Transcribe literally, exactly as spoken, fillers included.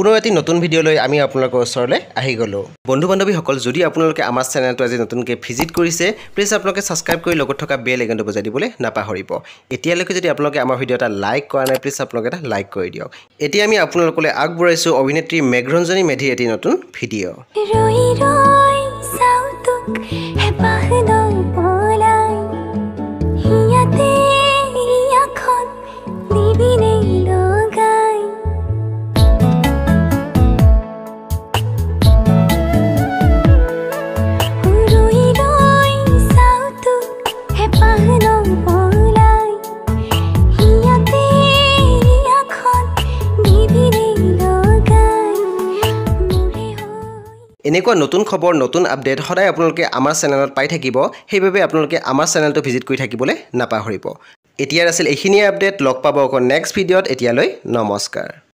পুনৰ এটি নতুন ভিডিও লৈ আমি আপোনালোকৰ ওচৰলৈ আহি গলো বন্ধু বান্ধৱী সকল যদি আপোনালোকে আমাৰ চেনেলটো আজি নতুনকৈ ভিজিট কৰিছে প্লিজ আপোনালোকে সাবস্ক্ৰাইব কৰি লগত থকা বেল আইকনটো বজাই দিবলৈ নাপাহৰিব এতিয়ালৈকে যদি আপোনালোকে আমাৰ ভিডিওটা লাইক কৰা নাই প্লিজ আপোনালোকে এটা লাইক কৰি দিয়ক এতিয়া আমি আপোনালোকলৈ আগবঢ়াইছো অভিনেত্ৰী মেঘৰঞ্জনী মেধি এটি নতুন ভিডিও ৰৈ ৰৈ সাউতুক হে পাহদল পলাই হিয়াতে ইয়াখন নিবিনে এনেকুৱা নতুন খবৰ নতুন আপডেট সদায় আপোনালোকে আমাৰ চেনেলত পাই থাকিব হেইভাবে আপোনালোকে আমাৰ চেনেলটো ভিজিট কৰি থাকিবলৈ নাপাহৰিব এতিয়া আছিল এইখিনি আপডেট লগ পাব আকৌ নেক্সট ভিডিওত এতিয়ালৈ নমস্কাৰ